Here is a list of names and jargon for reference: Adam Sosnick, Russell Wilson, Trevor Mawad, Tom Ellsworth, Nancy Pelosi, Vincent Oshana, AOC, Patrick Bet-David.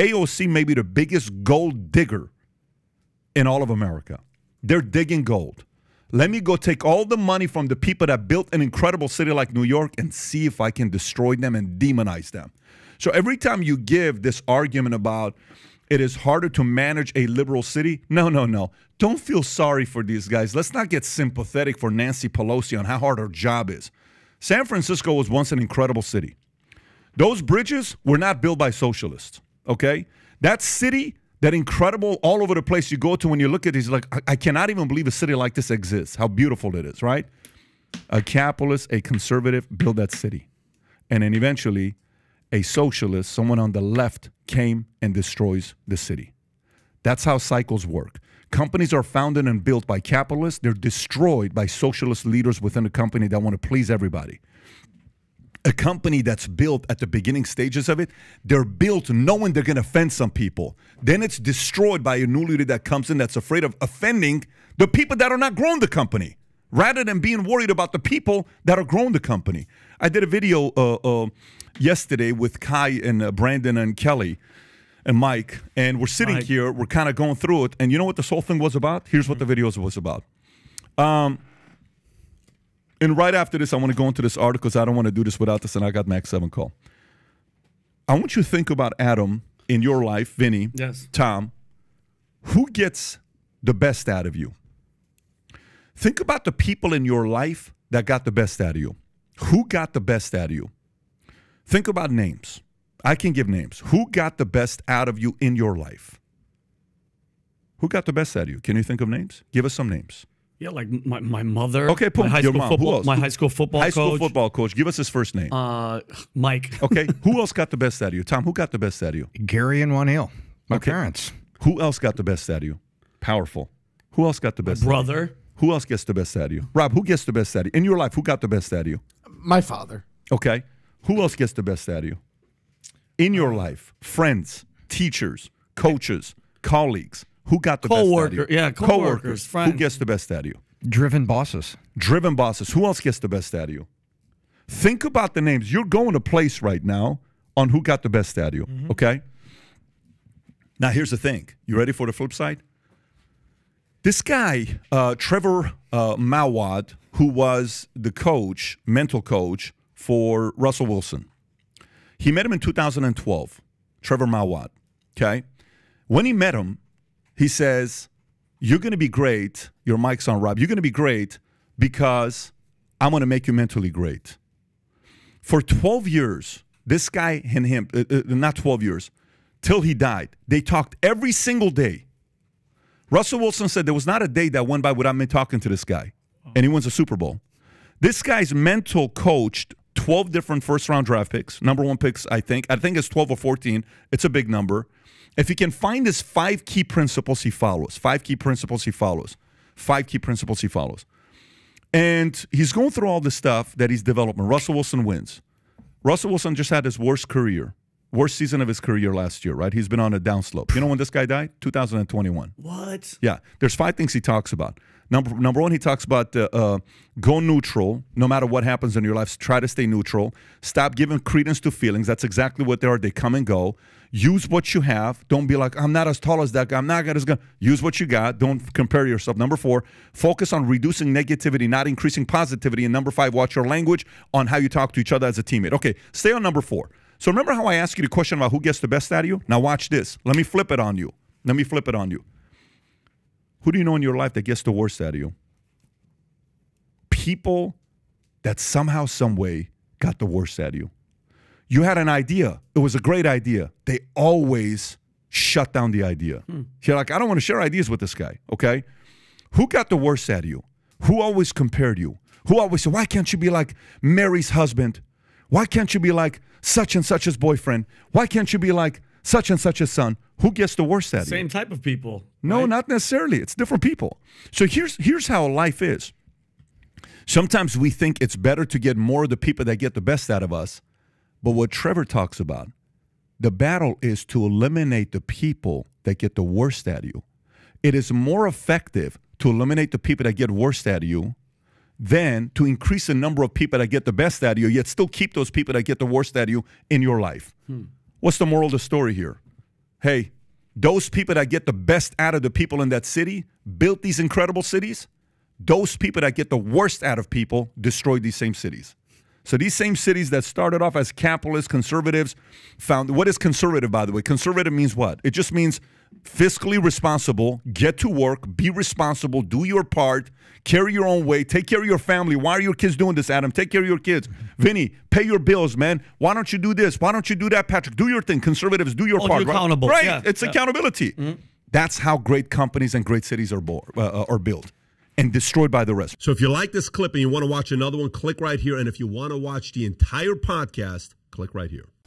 AOC may be the biggest gold digger in all of America. They're digging gold. Let me go take all the money from the people that built an incredible city like New York and see if I can destroy them and demonize them. So every time you give this argument about it is harder to manage a liberal city, no, no, no. Don't feel sorry for these guys. Let's not get sympathetic for Nancy Pelosi on how hard her job is. San Francisco was once an incredible city. Those bridges were not built by socialists, okay? That city, that incredible all over the place you go to, when you look at these, like, I cannot even believe a city like this exists, how beautiful it is, right? A capitalist, a conservative built that city. And then eventually a socialist, someone on the left, came and destroys the city. That's how cycles work. Companies are founded and built by capitalists. They're destroyed by socialist leaders within a company that want to please everybody. A company that's built at the beginning stages of it, they're built knowing they're going to offend some people. Then it's destroyed by a new leader that comes in that's afraid of offending the people that are not growing the company, rather than being worried about the people that are growing the company. I did a video yesterday with Kai and Brandon and Kelly and Mike, and we're sitting here, we're kind of going through it, and you know what this whole thing was about? Here's what the videos was about. And right after this, I want to go into this article because I don't want to do this without this, and I got Max 7 call. I want you to think about, Adam, in your life, Vinny, yes, Tom, who gets the best out of you? Think about the people in your life that got the best out of you. Who got the best out of you? Think about names. I can give names. Who got the best out of you in your life? Who got the best out of you? Can you think of names? Give us some names. Yeah, like my mother. Okay, put your mom. Who else? My high school football coach. High school football coach. Give us his first name. Mike. Okay. Who else got the best out of you? Tom, who got the best out of you? Gary and Juan Hill. My parents. Who else got the best out of you? Powerful. Who else got the best out of you? Brother. Who else gets the best out of you? Rob, who gets the best out of you? In your life, who got the best out of you? My father. Okay. Who else gets the best out of you? In your life, friends, teachers, coaches, colleagues. Who got the best out of you? Yeah, co-workers, friends. Who gets the best out of you? Driven bosses. Driven bosses. Who else gets the best out of you? Think about the names. You're going to place right now on who got the best out of you, okay? Now, here's the thing. You ready for the flip side? This guy, Trevor Mawad, who was the coach, mental coach for Russell Wilson, he met him in 2012, Trevor Mawad, okay? When he met him, he says, you're going to be great. Your mic's on, Rob. You're going to be great because I'm going to make you mentally great. For 12 years, this guy and him, not 12 years, till he died, they talked every single day. Russell Wilson said there was not a day that went by without me talking to this guy, and he wins a Super Bowl. This guy's mental coached 12 different first-round draft picks, #1 picks, I think. I think it's 12 or 14. It's a big number. If you can find his 5 key principles he follows, 5 key principles he follows, 5 key principles he follows. And he's going through all the stuff that he's developing. Russell Wilson wins. Russell Wilson just had his worst career, worst season of his career last year, right? He's been on a downslope. You know when this guy died? 2021. What? Yeah. There's 5 things he talks about. Number 1, he talks about go neutral. No matter what happens in your life, try to stay neutral. Stop giving credence to feelings. That's exactly what they are. They come and go. Use what you have. Don't be like, I'm not as tall as that guy. I'm not as good. Use what you got. Don't compare yourself. Number 4, focus on reducing negativity, not increasing positivity. And number 5, watch your language on how you talk to each other as a teammate. Okay, stay on number 4. So remember how I asked you the question about who gets the best out of you? Now watch this. Let me flip it on you. Let me flip it on you. Who do you know in your life that gets the worst out of you? People that somehow, some way got the worst out of you. You had an idea. It was a great idea. They always shut down the idea. You're like, I don't want to share ideas with this guy, okay? Who got the worst out of you? Who always compared you? Who always said, why can't you be like Mary's husband? Why can't you be like such and such's boyfriend? Why can't you be like such and such a son? Who gets the worst at it? Same type of people. No, right? Not necessarily. It's different people. So here's how life is. Sometimes we think it's better to get more of the people that get the best out of us. But what Trevor talks about, the battle is to eliminate the people that get the worst at you. It is more effective to eliminate the people that get worst at you than to increase the number of people that get the best at you, yet still keep those people that get the worst at you in your life. What's the moral of the story here? hey, those people that get the best out of the people in that city built these incredible cities. Those people that get the worst out of people destroyed these same cities. So these same cities that started off as capitalist conservatives found, what is conservative, by the way? Conservative means what? It just means fiscally responsible, get to work, be responsible, do your part, carry your own weight, take care of your family. Why are your kids doing this, Adam? Take care of your kids. Vinny, pay your bills, man. Why don't you do this? Why don't you do that, Patrick? Do your thing. Conservatives, do your part. Right? Accountable. Right. Yeah. It's accountability. Mm-hmm. That's how great companies and great cities are built. And destroyed by the rest. So if you like this clip and you want to watch another one, click right here. And if you want to watch the entire podcast, click right here.